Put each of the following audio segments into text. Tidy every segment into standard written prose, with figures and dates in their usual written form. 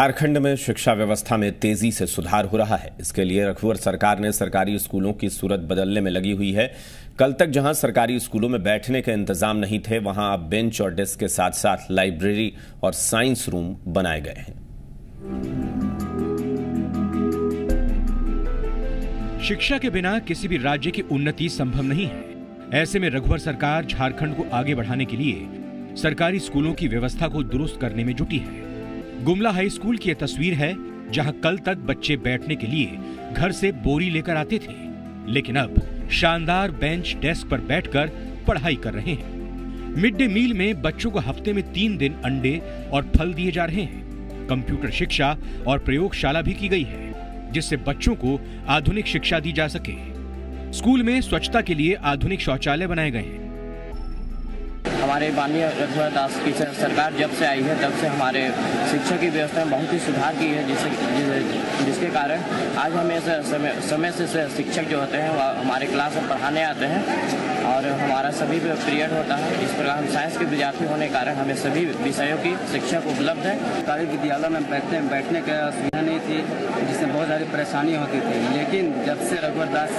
झारखंड में शिक्षा व्यवस्था में तेजी से सुधार हो रहा है। इसके लिए रघुवर सरकार ने सरकारी स्कूलों की सूरत बदलने में लगी हुई है। कल तक जहां सरकारी स्कूलों में बैठने के इंतजाम नहीं थे, वहां अब बेंच और डेस्क के साथ साथ लाइब्रेरी और साइंस रूम बनाए गए हैं। शिक्षा के बिना किसी भी राज्य की उन्नति संभव नहीं है। ऐसे में रघुवर सरकार झारखंड को आगे बढ़ाने के लिए सरकारी स्कूलों की व्यवस्था को दुरुस्त करने में जुटी है। गुमला हाई स्कूल की यह तस्वीर है, जहां कल तक बच्चे बैठने के लिए घर से बोरी लेकर आते थे, लेकिन अब शानदार बेंच डेस्क पर बैठकर पढ़ाई कर रहे हैं। मिड डे मील में बच्चों को हफ्ते में 3 दिन अंडे और फल दिए जा रहे हैं। कंप्यूटर शिक्षा और प्रयोगशाला भी की गई है, जिससे बच्चों को आधुनिक शिक्षा दी जा सके। स्कूल में स्वच्छता के लिए आधुनिक शौचालय बनाए गए हैं। हमारे माननीय रघुवर दास की सरकार जब से आई है, तब से हमारे शिक्षा की व्यवस्था में बहुत ही सुधार की है, जिसके कारण आज हमें समय से शिक्षक जो होते हैं वह हमारे क्लास में पढ़ाने आते हैं और हमारा सभी पीरियड होता है। इस प्रकार हम साइंस के विद्यार्थी होने के कारण हमें सभी विषयों की शिक्षा उपलब्ध है। सरकारी विद्यालय में बैठने का सुविधा नहीं थी, जिससे बहुत सारी परेशानी होती थी, लेकिन जब से रघुवर दास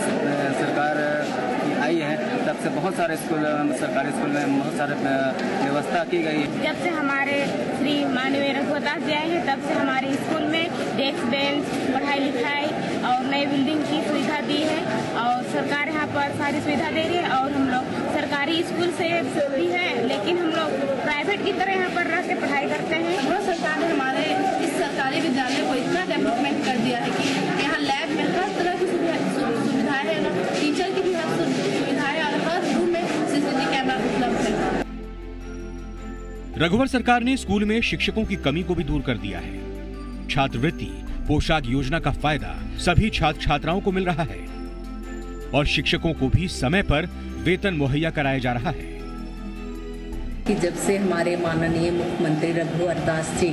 सरकार आई है, तब से बहुत सारे स्कूल सरकारी स्कूल में बहुत सारे व्यवस्था की गई है। जब से हमारे श्री माननीय रघुवर दास जी आए हैं, तब से हमारे स्कूल में डेस्क बेंच पढ़ाई लिखाई और नई बिल्डिंग की सुविधा दी है और सरकार यहाँ पर सारी सुविधा दे रही है। और हम लोग सरकारी स्कूल से भी है, लेकिन हम लोग प्राइवेट की तरह यहाँ पर रह के पढ़ाई करते हैं। भारत सरकार ने हमारे इस सरकारी विद्यालय को इतना डेवलपमेंट कर दिया है कि यहाँ लैब में हर तरह की सुविधाएं है, टीचर की भी रघुवर सरकार ने स्कूल में शिक्षकों की कमी को भी दूर कर दिया है। छात्रवृत्ति पोशाक योजना का फायदा सभी छात्र छात्राओं को मिल रहा है और शिक्षकों को भी समय पर वेतन मुहैया कराया जा रहा है। कि जब से हमारे माननीय मुख्यमंत्री रघुवर दास जी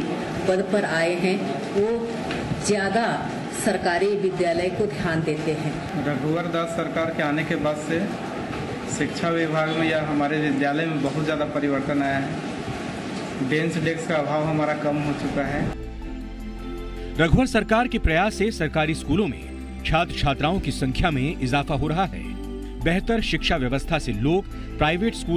पद पर आए हैं, वो ज्यादा सरकारी विद्यालय को ध्यान देते हैं। रघुवर दास सरकार के आने के बाद से शिक्षा विभाग में या हमारे विद्यालय में बहुत ज्यादा परिवर्तन आया है। बेंच डेस्क का अभाव हमारा कम हो चुका है। रघुवर सरकार के प्रयास से सरकारी स्कूलों में छात्र छात्राओं की संख्या में इजाफा हो रहा है। बेहतर शिक्षा व्यवस्था से लोग प्राइवेट स्कूल